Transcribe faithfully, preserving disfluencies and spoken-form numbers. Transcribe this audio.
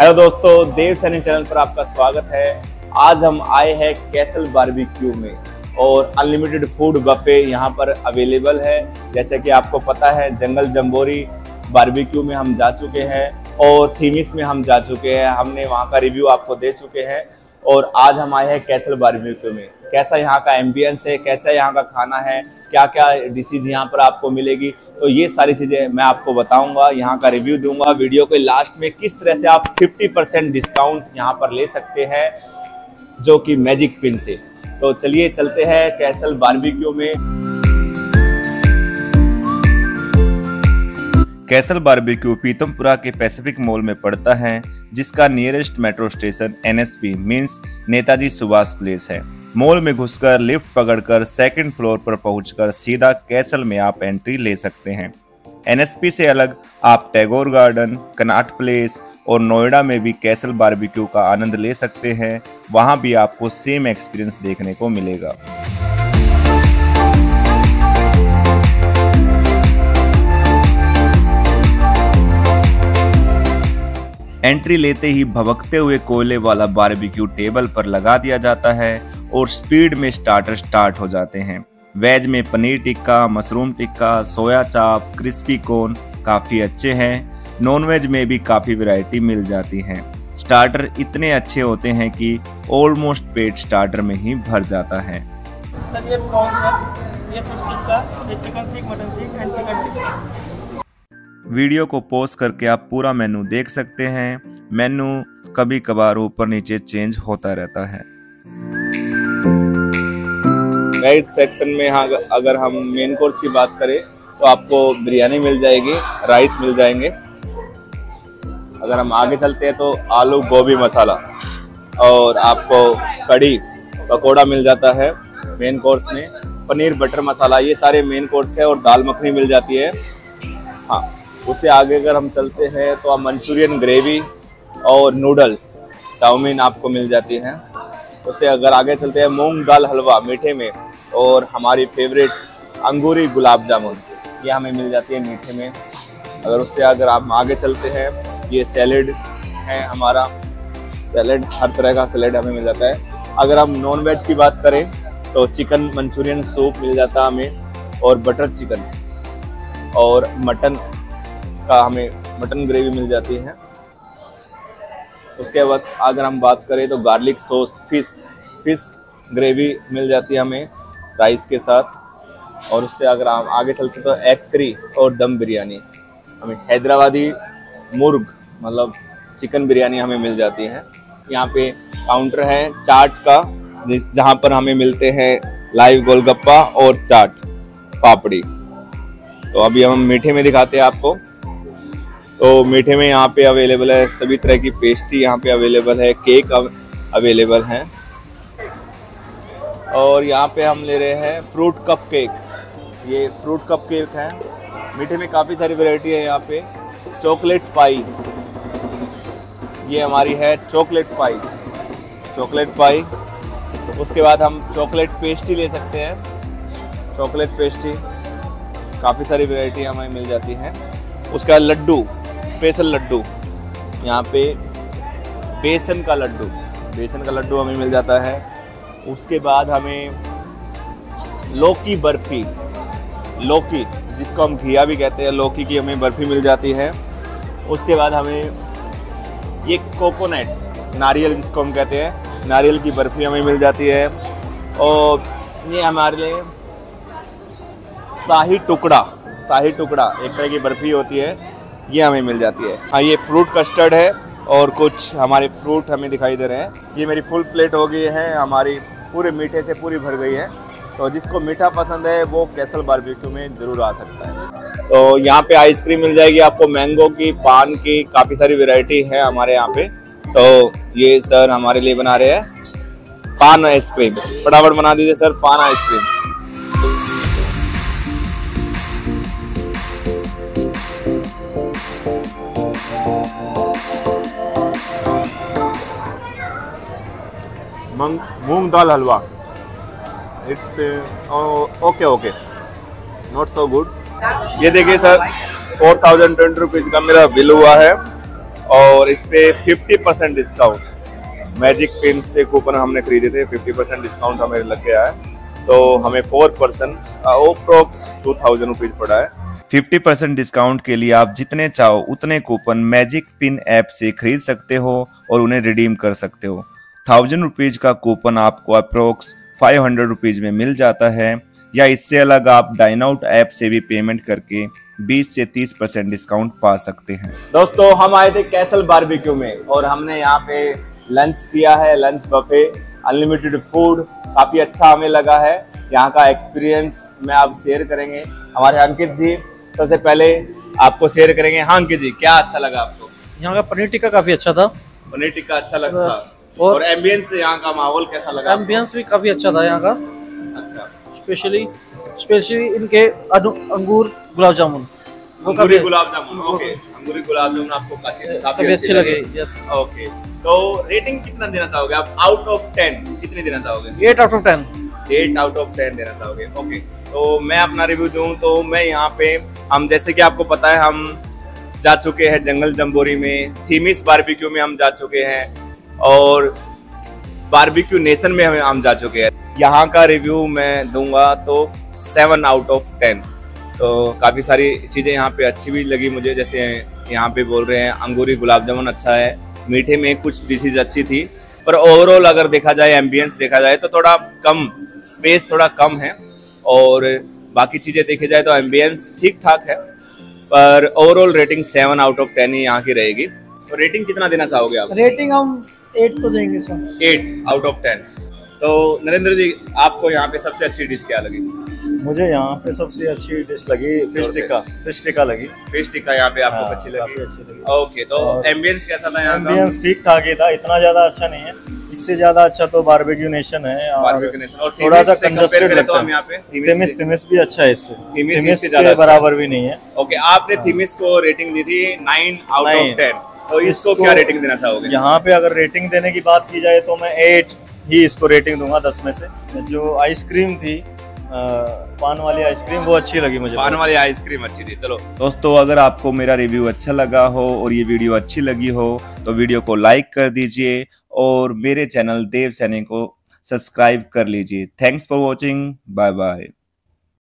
Hello दोस्तों, देव Saini channel पर आपका स्वागत है। आज हम आए हैं कैसल बारबेक्यू में और अनलिमिटेड फूड बफे यहाँ पर अवेलेबल है। जैसे कि आपको पता है, जंगल जंबोरी बारबेक्यू में हम जा चुके हैं और थीमिस में हम जा चुके हैं, हमने वहाँ का रिव्यू आपको दे चुके हैं। और आज हम आए हैं कैसल बारबेक्यू में। कैसा यहाँ का एम्बियंस है, कैसा यहाँ का खाना है, क्या क्या डिशेज यहाँ पर आपको मिलेगी, तो ये सारी चीज़ें मैं आपको बताऊंगा, यहाँ का रिव्यू दूंगा। वीडियो के लास्ट में किस तरह से आप पचास परसेंट डिस्काउंट यहाँ पर ले सकते हैं, जो कि मैजिक पिन से। तो चलिए चलते हैं कैसल बारबेक्यू में। कैसल बारबेक्यू पीतमपुरा के पैसिफिक मॉल में पड़ता है, जिसका nearest metro station N S P means Netaji Subhash Place है। मॉल में घुसकर लिफ्ट पकड़कर सेकंड फ्लोर पर पहुंचकर सीधा कैसल में आप एंट्री ले सकते हैं। एन एस पी से अलग आप टैगोर गार्डन, कनॉट प्लेस और नोएडा में भी कैसल बारबेक्यू का आनंद ले सकते हैं। वहां भी आपको सेम एक्सपीरियंस देखने को मिलेगा। एंट्री लेते ही भभकते हुए कोयले वाला बारबेक्यू टेबल पर लगा दिया जाता है और स्पीड में स्टार्टर स्टार्ट हो जाते हैं। वेज में paneer tikka, mushroom tikka, soya chaap, crispy corn काफ़ी अच्छे हैं। नॉनवेज में भी काफ़ी वैरायटी मिल जाती हैं। स्टार्टर इतने अच्छे होते हैं कि ऑलमोस्ट पेट स्टार्टर में ही भर जाता है। सर ये कौन सर? ये फिश टिक्का, ये chicken seekh, mutton seekh and chicken tikka. Video को पॉज करके आप पूरा मेन्यू देख सकते हैं। मेन्यू कभी कभार ऊपर नीचे चेंज होता रहता है। राइट सेक्शन में हाँ, अगर हम मेन कोर्स की बात करें तो आपको बिरयानी मिल जाएगी, राइस मिल जाएंगे। अगर हम आगे चलते हैं तो आलू गोभी मसाला और आपको कड़ी पकौड़ा मिल जाता है। मेन कोर्स में पनीर बटर मसाला, ये सारे मेन कोर्स है और दाल मखनी मिल जाती है। हाँ, उससे आगे अगर हम चलते हैं तो आप मंचूरियन ग्रेवी और नूडल्स, चाउमीन आपको मिल जाती है। उससे अगर आगे चलते हैं मूंग दाल हलवा मीठे में और हमारी फेवरेट अंगूरी गुलाब जामुन, ये हमें मिल जाती है मीठे में। अगर उससे अगर आप आगे चलते हैं, ये सैलेड है हमारा, सैलेड हर तरह का सैलेड हमें मिल जाता है। अगर हम नॉन वेज की बात करें तो चिकन मंचूरियन सूप मिल जाता है हमें और बटर चिकन और मटन का हमें मटन ग्रेवी मिल जाती है। उसके बाद अगर हम बात करें तो garlic sauce fish fish gravy मिल जाती है हमें राइस के साथ। और उससे अगर हम आगे चलते तो एग करी और दम बिरयानी, हमें हैदराबादी मुर्ग मतलब चिकन बिरयानी हमें मिल जाती है। यहाँ पे काउंटर है चाट का, जिस जहाँ पर हमें मिलते हैं लाइव गोलगप्पा और चाट पापड़ी। तो अभी हम मीठे में दिखाते हैं आपको। तो मीठे में यहाँ पे अवेलेबल है सभी तरह की पेस्ट्री, यहाँ पे अवेलेबल है केक अवेलेबल है। और यहाँ पे हम ले रहे हैं फ्रूट कप केक, ये फ्रूट कप केक है। मीठे में काफ़ी सारी वैरायटी है यहाँ पे। चॉकलेट पाई, ये हमारी है चॉकलेट पाई, चॉकलेट पाई। उसके बाद हम चॉकलेट पेस्ट्री ले सकते हैं, चॉकलेट पेस्ट्री काफ़ी सारी वैरायटी हमें मिल जाती है। उसके बाद लड्डू, स्पेशल लड्डू, यहाँ पे बेसन का लड्डू, बेसन का लड्डू हमें मिल जाता है। उसके बाद हमें लौकी बर्फ़ी, लौकी जिसको हम घिया भी कहते हैं, लौकी की हमें बर्फ़ी मिल जाती है। उसके बाद हमें ये कोकोनट, नारियल जिसको हम कहते हैं, नारियल की बर्फ़ी हमें मिल जाती है। और ये हमारे लिए शाही टुकड़ा, शाही टुकड़ा एक तरह की बर्फ़ी होती है, ये हमें मिल जाती है। हाँ, ये फ्रूट कस्टर्ड है और कुछ हमारे फ्रूट हमें दिखाई दे रहे हैं। ये मेरी फुल प्लेट हो गई है, हमारी पूरे मीठे से पूरी भर गई है। तो जिसको मीठा पसंद है वो कैसल बारबेक्यू में ज़रूर आ सकता है। तो यहाँ पे आइसक्रीम मिल जाएगी आपको, मैंगो की, पान की, काफ़ी सारी वेराइटी है हमारे यहाँ पे। तो ये सर हमारे लिए बना रहे हैं पान आइसक्रीम, फटाफट बना दीजिए sir paan ice cream. Moong dal halwa, it's okay okay not so good. ये देखिए sir, four thousand twenty rupees का मेरा बिल हुआ है और इस पे fifty percent discount magic pin से कूपन हमने खरीदे थे, फिफ्टी परसेंट डिस्काउंट हमें लग गया है तो हमें four person approx two thousand rupees पड़ा है। फिफ्टी परसेंट डिस्काउंट के लिए आप जितने चाहो उतने कूपन मैजिक पिन ऐप से खरीद सकते हो और उन्हें रिडीम कर सकते हो। थाउजेंड रुपीज का कूपन आपको अप्रोक्स फाइव हंड्रेड रुपीज में मिल जाता है, या इससे अलग आप डाइनआउट ऐप से भी पेमेंट करके बीस से तीस परसेंट डिस्काउंट पा सकते हैं। दोस्तों हम आए थे कैसल बारबेक्यू में और हमने यहाँ पे लंच किया है, लंच बफे, अनलिमिटेड फूड, काफी अच्छा हमें लगा है। यहाँ का एक्सपीरियंस मैं आप शेयर करेंगे हमारे अंकित जी, सबसे पहले आपको शेयर करेंगे। हाँ अंकित जी, क्या अच्छा लगा आपको? यहाँ का पनीर टिक्का काफी अच्छा था, पनीर टिक्का अच्छा लगा था। और एम्बियंस यहाँ का माहौल कैसा लगा? एम्बियंस भी काफी अच्छा था यहाँ का, अच्छा स्पेशली स्पेशली इनके अंगूर गुलाब जामुन, अंगूरी गुलाब जामुन, ओके अंगूरी गुलाब जामुन आपको काफी अच्छे लगे, यस ओके। तो रेटिंग कितना देना चाहोगे आप आउट ऑफ टेन? कितनी देना चाहोगे? Eight out of ten, eight out of ten देना चाहोगे, ओके। तो मैं अपना रिव्यू दूं तो मैं यहाँ पे, हम जैसे कि आपको पता है हम जा चुके हैं जंगल जम्बोरी में, थीमिस बारबेक्यू में हम जा चुके हैं और बारबेक्यू नेशन में हमें हम जा चुके हैं। यहाँ का रिव्यू मैं दूंगा तो सेवन आउट ऑफ टेन। तो काफ़ी सारी चीज़ें यहाँ पे अच्छी भी लगी मुझे, जैसे यहाँ पे बोल रहे हैं अंगूरी गुलाब जामुन अच्छा है, मीठे में कुछ डिशेज अच्छी थी, पर ओवरऑल अगर देखा जाए एम्बियंस देखा जाए तो थोड़ा कम, स्पेस थोड़ा कम है और बाकी चीज़ें देखी जाए तो एम्बियंस ठीक ठाक है, पर overall rating seven out of ten ही यहाँ की रहेगी। तो रेटिंग कितना देना चाहोगे आप? रेटिंग हम एट तो देंगे sir, eight out of ten. तो नरेंद्र जी, आपको यहाँ पे सबसे अच्छी डिश क्या लगी? मुझे यहाँ पे सबसे अच्छी डिश लगी फिश टिक्का, फिश टिक्का लगी, फिश टिक्का यहाँ पे आपको अच्छी लगी, अच्छी लगी, ओके। तो एम्बियंस कैसा था? यहाँ एम्बियंस ठीक ठाक ही था, इतना ज्यादा अच्छा नहीं है, इससे ज्यादा अच्छा तो बारबेक्यू नेशन है, बारबेक्यू नेशन। और थोड़ा सा कंजस्टेड लगता है यहाँ पे, थीमिस थीमिस भी अच्छा है, इससे थीमिस के बराबर भी नहीं है, ओके। आपने थीमिस को रेटिंग दी थी नाइन आउट ऑफ टेन, तो इसको क्या रेटिंग देना चाहोगे? यहाँ पे अगर रेटिंग देने की बात की जाए तो मैं एट ही इसको रेटिंग दूंगा दस में से। जो आइसक्रीम थी पान वाली आइसक्रीम वो अच्छी लगी मुझे, पान वाली आइसक्रीम अच्छी थी। चलो दोस्तों, अगर आपको मेरा रिव्यू अच्छा लगा हो और ये वीडियो अच्छी लगी हो तो वीडियो को लाइक कर दीजिए और मेरे चैनल देव सैनी को सब्सक्राइब कर लीजिए। Thanks for watching, bye bye.